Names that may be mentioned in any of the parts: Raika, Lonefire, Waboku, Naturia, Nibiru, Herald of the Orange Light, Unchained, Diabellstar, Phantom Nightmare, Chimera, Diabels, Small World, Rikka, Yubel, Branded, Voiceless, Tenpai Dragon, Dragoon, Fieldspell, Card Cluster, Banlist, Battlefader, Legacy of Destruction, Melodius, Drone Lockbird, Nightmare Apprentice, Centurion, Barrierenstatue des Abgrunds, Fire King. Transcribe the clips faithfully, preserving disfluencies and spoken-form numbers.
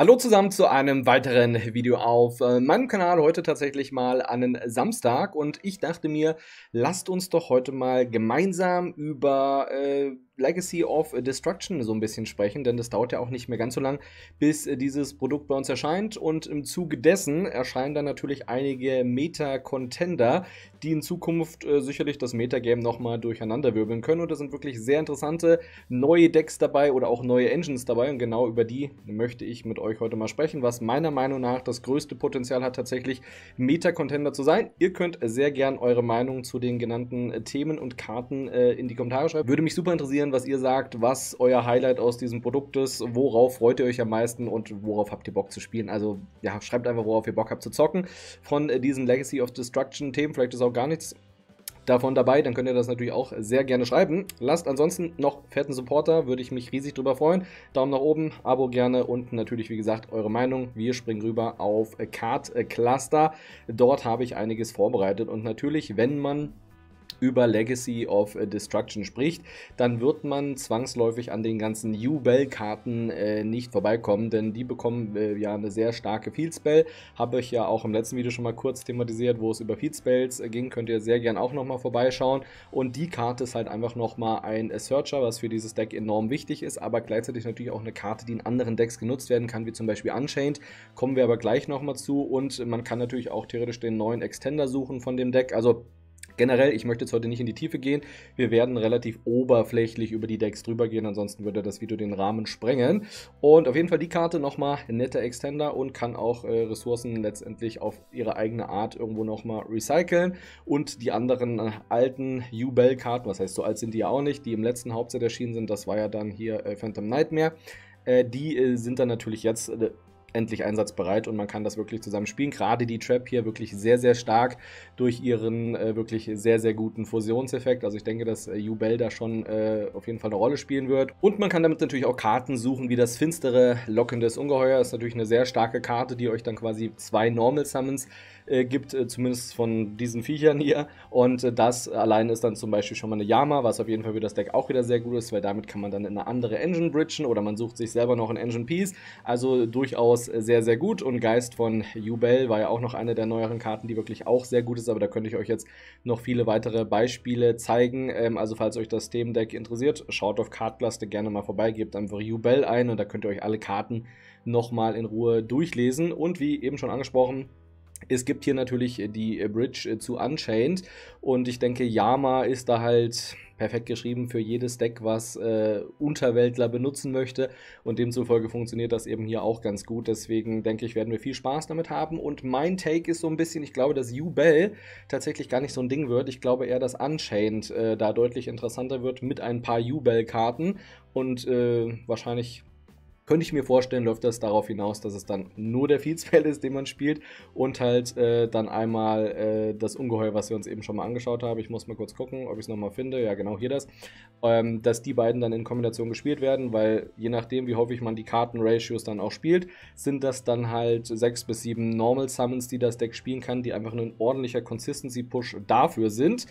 Hallo zusammen zu einem weiteren Video auf äh, meinem Kanal, heute tatsächlich mal an einem Samstag, und ich dachte mir, lasst uns doch heute mal gemeinsam über äh, Legacy of Destruction so ein bisschen sprechen, denn das dauert ja auch nicht mehr ganz so lang, bis äh, dieses Produkt bei uns erscheint, und im Zuge dessen erscheinen dann natürlich einige Meta-Contender, die in Zukunft äh, sicherlich das Metagame nochmal durcheinanderwirbeln können, und da sind wirklich sehr interessante neue Decks dabei oder auch neue Engines dabei, und genau über die möchte ich mit euch heute mal sprechen, was meiner Meinung nach das größte Potenzial hat, tatsächlich Meta-Contender zu sein. Ihr könnt sehr gern eure Meinung zu den genannten Themen und Karten äh, in die Kommentare schreiben. Würde mich super interessieren, was ihr sagt, was euer Highlight aus diesem Produkt ist, worauf freut ihr euch am meisten und worauf habt ihr Bock zu spielen. Also ja, schreibt einfach, worauf ihr Bock habt zu zocken von äh, diesen Legacy of Destruction Themen. Vielleicht ist auch gar nichts davon dabei, dann könnt ihr das natürlich auch sehr gerne schreiben. Lasst ansonsten noch fetten Supporter, würde ich mich riesig drüber freuen. Daumen nach oben, Abo gerne und natürlich, wie gesagt, eure Meinung. Wir springen rüber auf Card Cluster. Dort habe ich einiges vorbereitet, und natürlich, wenn man über Legacy of Destruction spricht, dann wird man zwangsläufig an den ganzen Yubel-Karten äh, nicht vorbeikommen, denn die bekommen äh, ja eine sehr starke Fieldspell. Habe ich ja auch im letzten Video schon mal kurz thematisiert, wo es über Fieldspells ging, könnt ihr sehr gern auch nochmal vorbeischauen. Und die Karte ist halt einfach nochmal ein Searcher, was für dieses Deck enorm wichtig ist, aber gleichzeitig natürlich auch eine Karte, die in anderen Decks genutzt werden kann, wie zum Beispiel Unchained. Kommen wir aber gleich nochmal zu, und man kann natürlich auch theoretisch den neuen Extender suchen von dem Deck. Also generell, ich möchte jetzt heute nicht in die Tiefe gehen, wir werden relativ oberflächlich über die Decks drüber gehen, ansonsten würde das Video den Rahmen sprengen. Und auf jeden Fall die Karte nochmal netter Extender und kann auch äh, Ressourcen letztendlich auf ihre eigene Art irgendwo nochmal recyceln. Und die anderen äh, alten Yubel-Karten, was heißt, so alt sind die ja auch nicht, die im letzten Hauptset erschienen sind, das war ja dann hier äh, Phantom Nightmare, äh, die äh, sind dann natürlich jetzt Äh, endlich einsatzbereit, und man kann das wirklich zusammen spielen. Gerade die Trap hier wirklich sehr, sehr stark durch ihren äh, wirklich sehr, sehr guten Fusionseffekt. Also ich denke, dass äh, Yubel da schon äh, auf jeden Fall eine Rolle spielen wird. Und man kann damit natürlich auch Karten suchen, wie das finstere Locken des Ungeheuer. Ist natürlich eine sehr starke Karte, die euch dann quasi zwei Normal Summons äh, gibt, äh, zumindest von diesen Viechern hier. Und äh, das allein ist dann zum Beispiel schon mal eine Yama, was auf jeden Fall für das Deck auch wieder sehr gut ist, weil damit kann man dann in eine andere Engine bridgen oder man sucht sich selber noch ein Engine Piece. Also durchaus sehr, sehr gut. Und Geist von Yubel war ja auch noch eine der neueren Karten, die wirklich auch sehr gut ist, aber da könnte ich euch jetzt noch viele weitere Beispiele zeigen. Ähm, also falls euch das Themendeck interessiert, schaut auf Card Cluster gerne mal vorbei, gebt einfach Yubel ein und da könnt ihr euch alle Karten nochmal in Ruhe durchlesen. Und wie eben schon angesprochen, es gibt hier natürlich die Bridge zu Unchained, und ich denke, Yama ist da halt perfekt geschrieben für jedes Deck, was äh, Unterweltler benutzen möchte, und demzufolge funktioniert das eben hier auch ganz gut. Deswegen denke ich, werden wir viel Spaß damit haben, und mein Take ist so ein bisschen, ich glaube, dass Yubel tatsächlich gar nicht so ein Ding wird. Ich glaube eher, dass Unchained äh, da deutlich interessanter wird mit ein paar Yubel-Karten, und äh, wahrscheinlich könnte ich mir vorstellen, läuft das darauf hinaus, dass es dann nur der Feedspell ist, den man spielt, und halt äh, dann einmal äh, das Ungeheuer, was wir uns eben schon mal angeschaut haben. Ich muss mal kurz gucken, ob ich es nochmal finde. Ja, genau, hier das. Ähm, dass die beiden dann in Kombination gespielt werden, weil je nachdem, wie häufig man die Karten-Ratios dann auch spielt, sind das dann halt sechs bis sieben Normal Summons, die das Deck spielen kann, die einfach nur ein ordentlicher Consistency-Push dafür sind.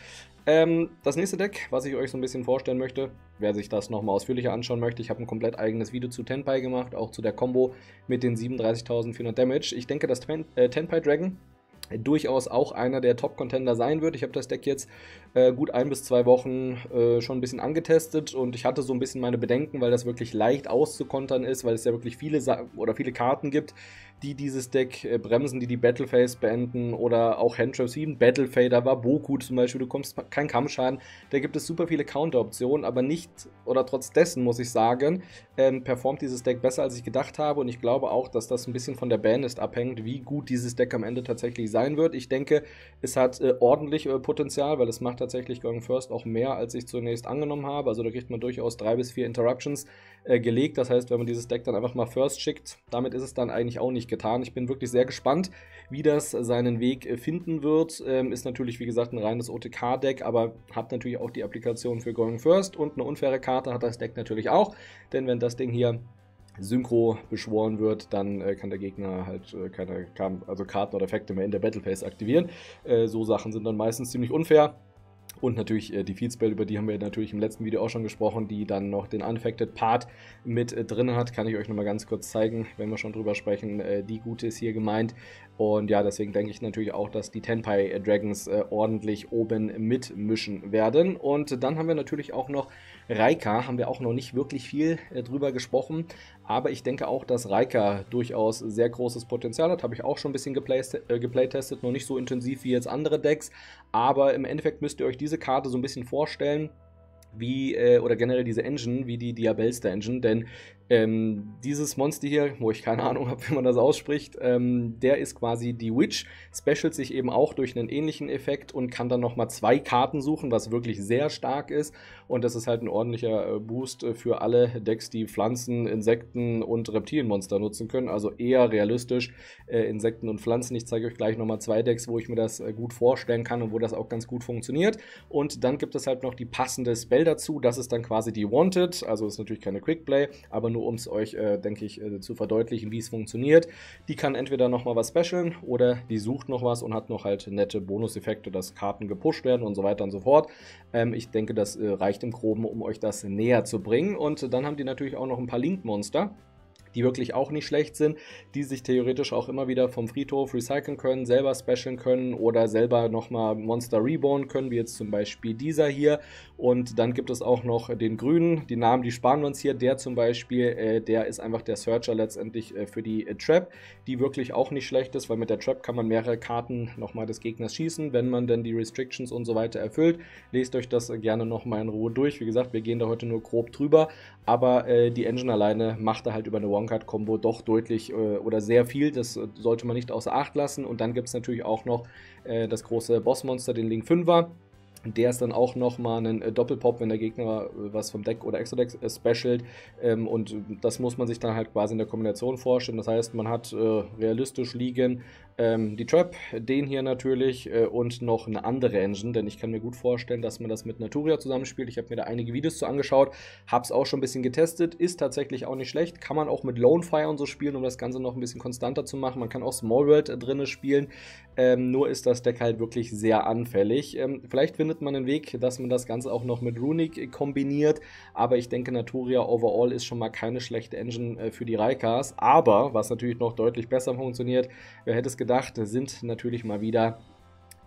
Ähm, das nächste Deck, was ich euch so ein bisschen vorstellen möchte, wer sich das nochmal ausführlicher anschauen möchte, ich habe ein komplett eigenes Video zu Tenpai gemacht, auch zu der Combo mit den siebenunddreißigtausendvierhundert Damage. Ich denke, dass Ten äh, Tenpai Dragon durchaus auch einer der Top-Contender sein wird. Ich habe das Deck jetzt äh, gut ein bis zwei Wochen äh, schon ein bisschen angetestet, und ich hatte so ein bisschen meine Bedenken, weil das wirklich leicht auszukontern ist, weil es ja wirklich viele Sa oder viele Karten gibt, die dieses Deck äh, bremsen, die die Battlephase beenden oder auch Handtraps wie ein Battlefader, Waboku zum Beispiel, du kommst kein Kampfschaden. Da gibt es super viele Counter-Optionen, aber nicht, oder trotz dessen muss ich sagen, ähm, performt dieses Deck besser, als ich gedacht habe, und ich glaube auch, dass das ein bisschen von der Banlist abhängt, wie gut dieses Deck am Ende tatsächlich sein wird. Ich denke, es hat äh, ordentlich äh, Potenzial, weil es macht tatsächlich Going First auch mehr, als ich zunächst angenommen habe. Also da kriegt man durchaus drei bis vier Interruptions äh, gelegt. Das heißt, wenn man dieses Deck dann einfach mal First schickt, damit ist es dann eigentlich auch nicht getan. Ich bin wirklich sehr gespannt, wie das seinen Weg äh, finden wird. Ähm, ist natürlich, wie gesagt, ein reines O T K-Deck, aber hat natürlich auch die Applikation für Going First, und eine unfaire Karte hat das Deck natürlich auch, denn wenn das Ding hier Synchro beschworen wird, dann äh, kann der Gegner halt äh, keine also Karten oder Effekte mehr in der Battlephase aktivieren. Äh, so Sachen sind dann meistens ziemlich unfair. Und natürlich äh, die Feedspell, über die haben wir natürlich im letzten Video auch schon gesprochen, die dann noch den Unaffected Part mit äh, drin hat. Kann ich euch nochmal ganz kurz zeigen, wenn wir schon drüber sprechen. Äh, die gute ist hier gemeint. Und ja, deswegen denke ich natürlich auch, dass die Tenpai Dragons äh, ordentlich oben mitmischen werden. Und dann haben wir natürlich auch noch Raika. Haben wir auch noch nicht wirklich viel äh, drüber gesprochen. Aber ich denke auch, dass Raika durchaus sehr großes Potenzial hat. Habe ich auch schon ein bisschen äh, geplaytestet. Noch nicht so intensiv wie jetzt andere Decks. Aber im Endeffekt müsst ihr euch diese diese Karte so ein bisschen vorstellen, wie, äh, oder generell diese Engine, wie die Diabellstar Engine, denn ähm, dieses Monster hier, wo ich keine Ahnung habe, wie man das ausspricht, ähm, der ist quasi die Witch, specialt sich eben auch durch einen ähnlichen Effekt und kann dann nochmal zwei Karten suchen, was wirklich sehr stark ist, und das ist halt ein ordentlicher äh, Boost für alle Decks, die Pflanzen, Insekten und Reptilienmonster nutzen können, also eher realistisch äh, Insekten und Pflanzen. Ich zeige euch gleich nochmal zwei Decks, wo ich mir das äh, gut vorstellen kann und wo das auch ganz gut funktioniert, und dann gibt es halt noch die passende Spell dazu. Das ist dann quasi die Wanted, also ist natürlich keine Quickplay, aber nur um es euch, äh, denke ich, äh, zu verdeutlichen, wie es funktioniert. Die kann entweder nochmal was specialen oder die sucht noch was und hat noch halt nette Bonuseffekte, dass Karten gepusht werden und so weiter und so fort. Ähm, ich denke, das äh, reicht im Groben, um euch das näher zu bringen. Und äh, dann haben die natürlich auch noch ein paar Link-Monster, die wirklich auch nicht schlecht sind, die sich theoretisch auch immer wieder vom Friedhof recyceln können, selber specialen können oder selber nochmal Monster reborn können, wie jetzt zum Beispiel dieser hier. Und dann gibt es auch noch den grünen, die Namen, die sparen wir uns hier, der zum Beispiel, äh, der ist einfach der Searcher letztendlich äh, für die äh, Trap, die wirklich auch nicht schlecht ist, weil mit der Trap kann man mehrere Karten nochmal des Gegners schießen, wenn man dann die Restrictions und so weiter erfüllt. Lest euch das äh, gerne nochmal in Ruhe durch, wie gesagt, wir gehen da heute nur grob drüber, aber äh, die Engine alleine macht da halt über eine One-Card-Kombo doch deutlich äh, oder sehr viel, das äh, sollte man nicht außer Acht lassen. Und dann gibt es natürlich auch noch äh, das große Bossmonster, den Link fünfer. Der ist dann auch nochmal ein Doppelpop, wenn der Gegner was vom Deck oder Extra-Deck specialt. Ähm, und das muss man sich dann halt quasi in der Kombination vorstellen. Das heißt, man hat äh, realistisch liegen ähm, die Trap, den hier natürlich äh, und noch eine andere Engine. Denn ich kann mir gut vorstellen, dass man das mit Naturia zusammenspielt. Ich habe mir da einige Videos zu angeschaut, habe es auch schon ein bisschen getestet. Ist tatsächlich auch nicht schlecht. Kann man auch mit Lonefire und so spielen, um das Ganze noch ein bisschen konstanter zu machen. Man kann auch Small World drin spielen. Ähm, nur ist das Deck halt wirklich sehr anfällig. Ähm, vielleicht findet man einen Weg, dass man das Ganze auch noch mit Runic kombiniert, aber ich denke, Naturia overall ist schon mal keine schlechte Engine für die Raikas. Aber was natürlich noch deutlich besser funktioniert, wer hätte es gedacht, sind natürlich mal wieder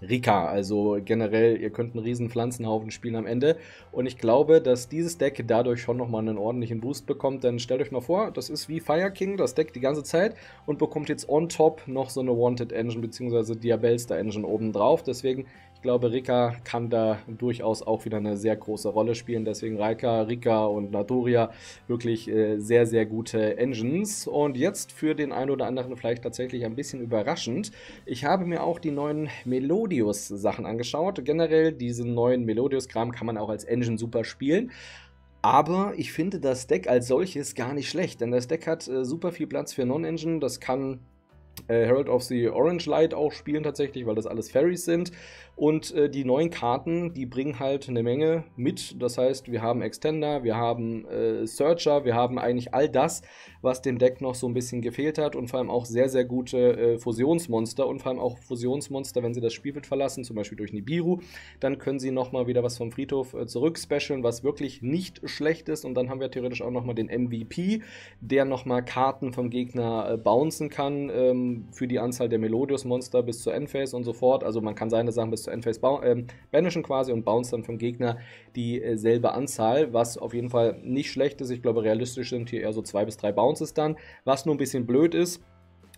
Rikka, also generell, ihr könnt einen riesen Pflanzenhaufen spielen am Ende, und ich glaube, dass dieses Deck dadurch schon nochmal einen ordentlichen Boost bekommt. Denn stellt euch mal vor, das ist wie Fire King, das Deck die ganze Zeit, und bekommt jetzt on top noch so eine Wanted Engine bzw. Diabellstar Engine oben drauf. Deswegen, ich glaube, Rikka kann da durchaus auch wieder eine sehr große Rolle spielen. Deswegen Rikka, Rikka und Naturia wirklich äh, sehr, sehr gute Engines. Und jetzt für den einen oder anderen vielleicht tatsächlich ein bisschen überraschend. Ich habe mir auch die neuen Melodius-Sachen angeschaut. Generell diesen neuen Melodius-Kram kann man auch als Engine super spielen. Aber ich finde das Deck als solches gar nicht schlecht. Denn das Deck hat äh, super viel Platz für Non-Engine. Das kann Äh, Herald of the Orange Light auch spielen tatsächlich, weil das alles Fairies sind. Und äh, die neuen Karten, die bringen halt eine Menge mit. Das heißt, wir haben Extender, wir haben äh, Searcher, wir haben eigentlich all das, was dem Deck noch so ein bisschen gefehlt hat. Und vor allem auch sehr, sehr gute äh, Fusionsmonster. Und vor allem auch Fusionsmonster, wenn sie das Spielfeld verlassen, zum Beispiel durch Nibiru, dann können sie nochmal wieder was vom Friedhof äh, zurückspecialen, was wirklich nicht schlecht ist. Und dann haben wir theoretisch auch nochmal den M V P, der nochmal Karten vom Gegner äh, bouncen kann, ähm, für die Anzahl der Melodius-Monster bis zur Endphase und so fort. Also man kann seine Sachen bis zur Endphase äh, banishen quasi und bounce dann vom Gegner dieselbe Anzahl, was auf jeden Fall nicht schlecht ist. Ich glaube, realistisch sind hier eher so zwei bis drei Bounces dann. Was nur ein bisschen blöd ist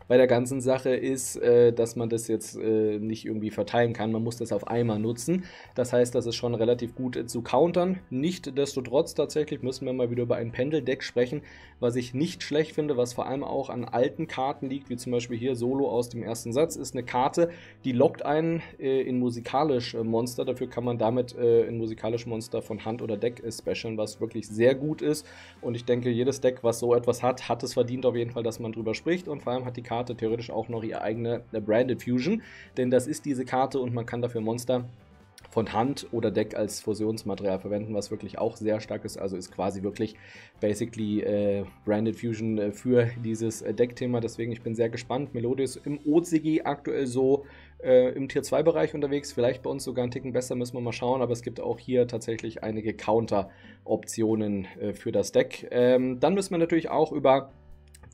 bei der ganzen Sache ist, äh, dass man das jetzt äh, nicht irgendwie verteilen kann. Man muss das auf einmal nutzen. Das heißt, das ist schon relativ gut äh, zu countern. Nichtsdestotrotz tatsächlich müssen wir mal wieder über ein Pendeldeck sprechen, was ich nicht schlecht finde, was vor allem auch an alten Karten liegt, wie zum Beispiel hier Solo aus dem ersten Satz, ist eine Karte, die lockt einen äh, in musikalische äh, Monster. Dafür kann man damit äh, in musikalische Monster von Hand oder Deck äh, specialen, was wirklich sehr gut ist. Und ich denke, jedes Deck, was so etwas hat, hat es verdient auf jeden Fall, dass man drüber spricht. Und vor allem hat die Karte theoretisch auch noch ihre eigene Branded Fusion, denn das ist diese Karte und man kann dafür Monster von Hand oder Deck als Fusionsmaterial verwenden, was wirklich auch sehr stark ist. Also ist quasi wirklich basically äh, Branded Fusion äh, für dieses äh, Deckthema. Deswegen, ich bin sehr gespannt. Melodius im O C G aktuell so äh, im Tier zwei Bereich unterwegs, vielleicht bei uns sogar einen Ticken besser, müssen wir mal schauen, aber es gibt auch hier tatsächlich einige Counter-Optionen äh, für das Deck. Ähm, dann müssen wir natürlich auch über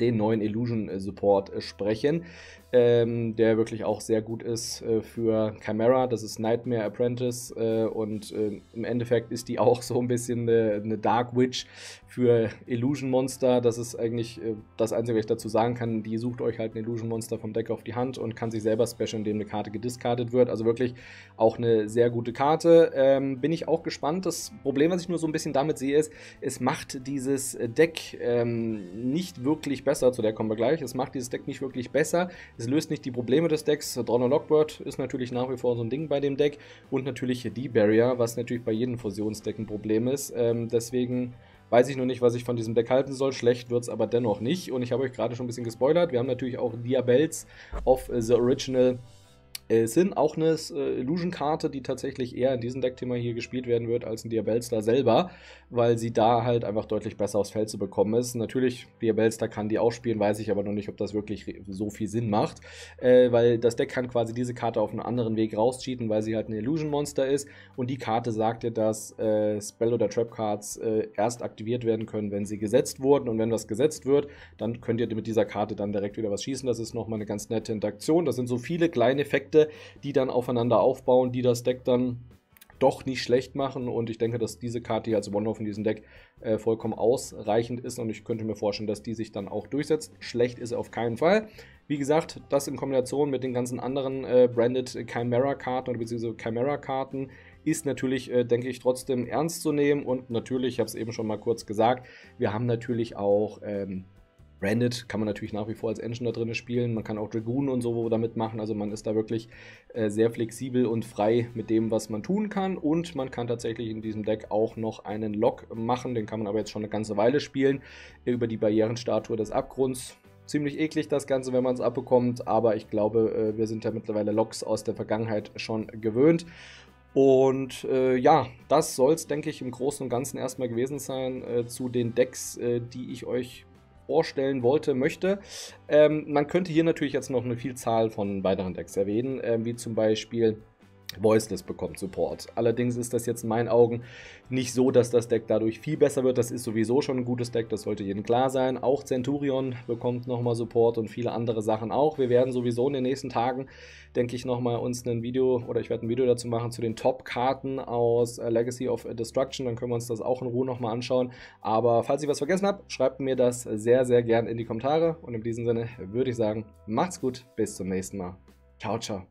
den neuen Illusion Support sprechen, ähm, der wirklich auch sehr gut ist äh, für Chimera. Das ist Nightmare Apprentice äh, und äh, im Endeffekt ist die auch so ein bisschen eine, eine Dark Witch für Illusion Monster. Das ist eigentlich äh, das Einzige, was ich dazu sagen kann. Die sucht euch halt ein Illusion Monster vom Deck auf die Hand und kann sich selber specialen, indem eine Karte gediscardet wird. Also wirklich auch eine sehr gute Karte. Ähm, bin ich auch gespannt. Das Problem, was ich nur so ein bisschen damit sehe, ist, es macht dieses Deck ähm, nicht wirklich besser. Besser, zu der kommen wir gleich. Es macht dieses Deck nicht wirklich besser. Es löst nicht die Probleme des Decks. Drone Lockbird ist natürlich nach wie vor so ein Ding bei dem Deck. Und natürlich die Barrier, was natürlich bei jedem Fusionsdeck ein Problem ist. Ähm, deswegen weiß ich noch nicht, was ich von diesem Deck halten soll. Schlecht wird es aber dennoch nicht. Und ich habe euch gerade schon ein bisschen gespoilert. Wir haben natürlich auch Diabels of the Original Sin, auch eine äh, Illusion-Karte, die tatsächlich eher in diesem Deckthema hier gespielt werden wird als ein Diabellstar selber, weil sie da halt einfach deutlich besser aufs Feld zu bekommen ist. Natürlich, Diabellstar kann die auch spielen, weiß ich aber noch nicht, ob das wirklich so viel Sinn macht, äh, weil das Deck kann quasi diese Karte auf einen anderen Weg rauscheaten, weil sie halt ein Illusion-Monster ist und die Karte sagt dir, dass äh, Spell- oder Trap-Cards äh, erst aktiviert werden können, wenn sie gesetzt wurden, und wenn was gesetzt wird, dann könnt ihr mit dieser Karte dann direkt wieder was schießen. Das ist nochmal eine ganz nette Interaktion. Das sind so viele kleine Effekte, die dann aufeinander aufbauen, die das Deck dann doch nicht schlecht machen, und ich denke, dass diese Karte hier als One-Off in diesem Deck äh, vollkommen ausreichend ist und ich könnte mir vorstellen, dass die sich dann auch durchsetzt. Schlecht ist sie auf keinen Fall. Wie gesagt, das in Kombination mit den ganzen anderen äh, Branded Chimera-Karten oder beziehungsweise Chimera-Karten ist natürlich, äh, denke ich, trotzdem ernst zu nehmen, und natürlich, ich habe es eben schon mal kurz gesagt, wir haben natürlich auch ähm, Branded kann man natürlich nach wie vor als Engine da drin spielen. Man kann auch Dragoon und so damit machen. Also man ist da wirklich äh, sehr flexibel und frei mit dem, was man tun kann. Und man kann tatsächlich in diesem Deck auch noch einen Lock machen. Den kann man aber jetzt schon eine ganze Weile spielen. Über die Barrierenstatue des Abgrunds. Ziemlich eklig das Ganze, wenn man es abbekommt. Aber ich glaube, äh, wir sind ja mittlerweile Locks aus der Vergangenheit schon gewöhnt. Und äh, ja, das soll es, denke ich, im Großen und Ganzen erstmal gewesen sein äh, zu den Decks, äh, die ich euch vorstellen wollte, möchte. Ähm, man könnte hier natürlich jetzt noch eine Vielzahl von weiteren Decks erwähnen, äh, wie zum Beispiel Voiceless bekommt Support. Allerdings ist das jetzt in meinen Augen nicht so, dass das Deck dadurch viel besser wird. Das ist sowieso schon ein gutes Deck, das sollte jedem klar sein. Auch Centurion bekommt nochmal Support und viele andere Sachen auch. Wir werden sowieso in den nächsten Tagen, denke ich, nochmal uns ein Video, oder ich werde ein Video dazu machen, zu den Top-Karten aus Legacy of Destruction. Dann können wir uns das auch in Ruhe nochmal anschauen. Aber falls ich was vergessen habe, schreibt mir das sehr, sehr gern in die Kommentare. Und in diesem Sinne würde ich sagen, macht's gut, bis zum nächsten Mal. Ciao, ciao.